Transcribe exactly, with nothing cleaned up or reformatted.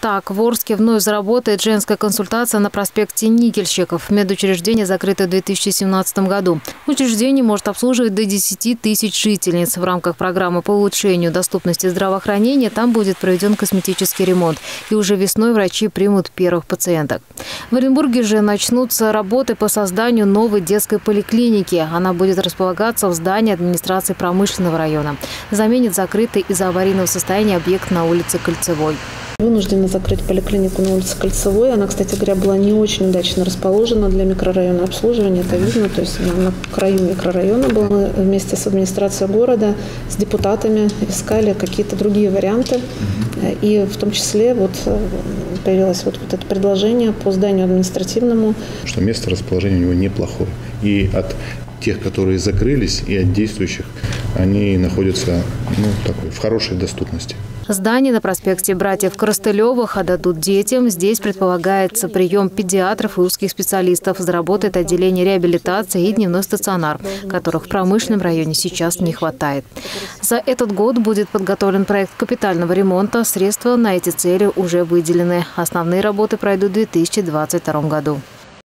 Так, в Орске вновь заработает женская консультация на проспекте Никельщиков. Медучреждение закрыто в две тысячи семнадцатом году. Учреждение может обслуживать до десяти тысяч жительниц. В рамках программы по улучшению доступности здравоохранения там будет проведен косметический ремонт. И уже весной врачи примут первых пациенток. В Оренбурге же начнутся работы по созданию новой детской поликлиники. Она будет располагаться в здании администрации Промышленного района. Заменит закрытый из-за аварийного состояния объект на улице Кольцевой. Вынуждена закрыть поликлинику на улице Кольцевой. Она, кстати говоря, была не очень удачно расположена для микрорайона обслуживания. Это видно, то есть она на краю микрорайона была. Мы вместе с администрацией города, с депутатами искали какие-то другие варианты. И в том числе вот появилось вот, вот это предложение по зданию административному. Что место расположения у него неплохое. И от тех, которые закрылись, и от действующих, они находятся ну, такой, в хорошей доступности. Здание на проспекте Братьев Коростылевых отдадут детям. Здесь предполагается прием педиатров и узких специалистов. Заработает отделение реабилитации и дневной стационар, которых в Промышленном районе сейчас не хватает. За этот год будет подготовлен проект капитального ремонта. Средства на эти цели уже выделены. Основные работы пройдут в две тысячи двадцать втором году.